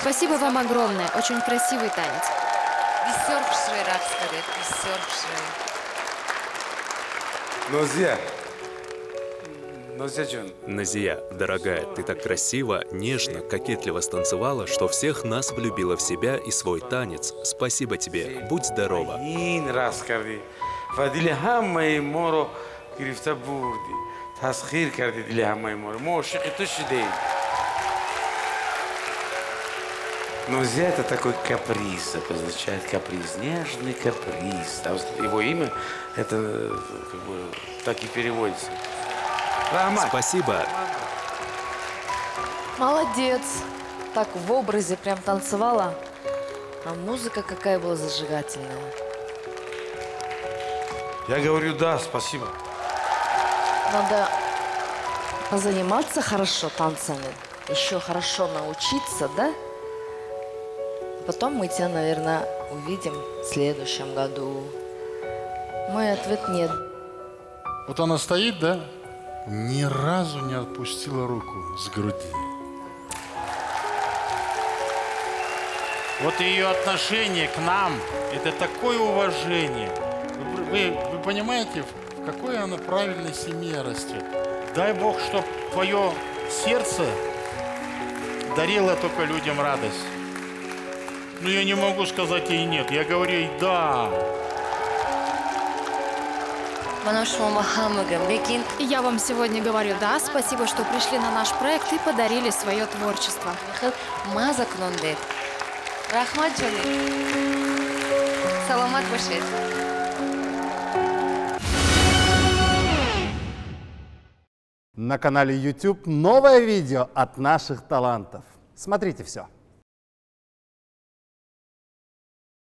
Спасибо вам огромное. Очень красивый танец. Нозия, дорогая, ты так красиво, нежно, кокетливо станцевала, что всех нас влюбила в себя и свой танец. Спасибо тебе. Будь здорова. Нозия — это такой каприз, это означает каприз, нежный каприз. Его имя, это как бы так и переводится. Спасибо. Молодец. Так в образе прям танцевала. А музыка какая была зажигательная. Я говорю, да, спасибо. Надо позаниматься хорошо танцами, еще хорошо научиться, да? Потом мы тебя, наверное, увидим в следующем году. Мой ответ – нет. Вот она стоит, да? Ни разу не отпустила руку с груди. Вот ее отношение к нам – это такое уважение. Вы понимаете, в какой она правильной семье растет? Дай Бог, чтоб твое сердце дарило только людям радость. Но я не могу сказать ей нет, я говорю ей да. Я вам сегодня говорю да, спасибо, что пришли на наш проект и подарили свое творчество. Саламат башет. На канале YouTube новое видео от наших талантов. Смотрите все.